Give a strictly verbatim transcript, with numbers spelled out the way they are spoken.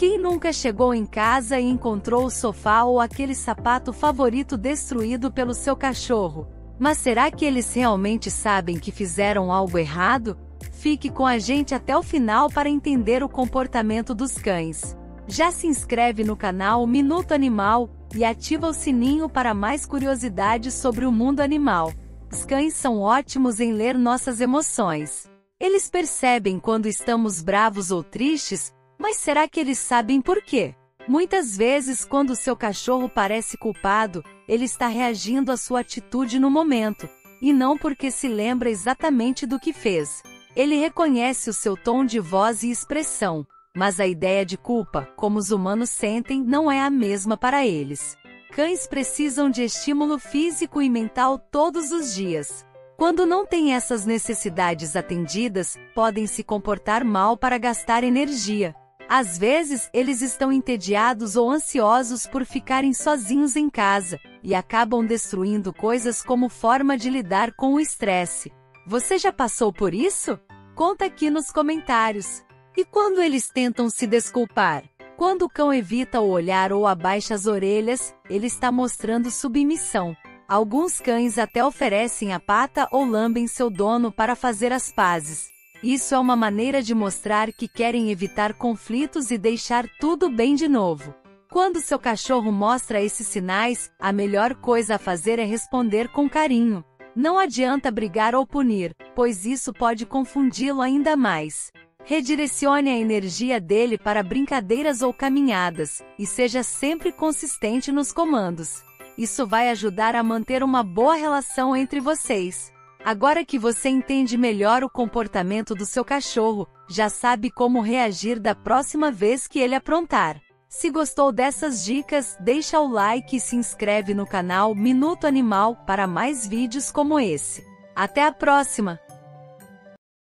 Quem nunca chegou em casa e encontrou o sofá ou aquele sapato favorito destruído pelo seu cachorro? Mas será que eles realmente sabem que fizeram algo errado? Fique com a gente até o final para entender o comportamento dos cães. Já se inscreve no canal Minuto Animal e ativa o sininho para mais curiosidades sobre o mundo animal. Os cães são ótimos em ler nossas emoções. Eles percebem quando estamos bravos ou tristes, mas será que eles sabem por quê? Muitas vezes, quando seu cachorro parece culpado, ele está reagindo à sua atitude no momento, e não porque se lembra exatamente do que fez. Ele reconhece o seu tom de voz e expressão, mas a ideia de culpa, como os humanos sentem, não é a mesma para eles. Cães precisam de estímulo físico e mental todos os dias. Quando não têm essas necessidades atendidas, podem se comportar mal para gastar energia. Às vezes, eles estão entediados ou ansiosos por ficarem sozinhos em casa, e acabam destruindo coisas como forma de lidar com o estresse. Você já passou por isso? Conta aqui nos comentários. E quando eles tentam se desculpar? Quando o cão evita o olhar ou abaixa as orelhas, ele está mostrando submissão. Alguns cães até oferecem a pata ou lambem seu dono para fazer as pazes. Isso é uma maneira de mostrar que querem evitar conflitos e deixar tudo bem de novo. Quando seu cachorro mostra esses sinais, a melhor coisa a fazer é responder com carinho. Não adianta brigar ou punir, pois isso pode confundi-lo ainda mais. Redirecione a energia dele para brincadeiras ou caminhadas, e seja sempre consistente nos comandos. Isso vai ajudar a manter uma boa relação entre vocês. Agora que você entende melhor o comportamento do seu cachorro, já sabe como reagir da próxima vez que ele aprontar. Se gostou dessas dicas, deixa o like e se inscreve no canal Minuto Animal para mais vídeos como esse. Até a próxima!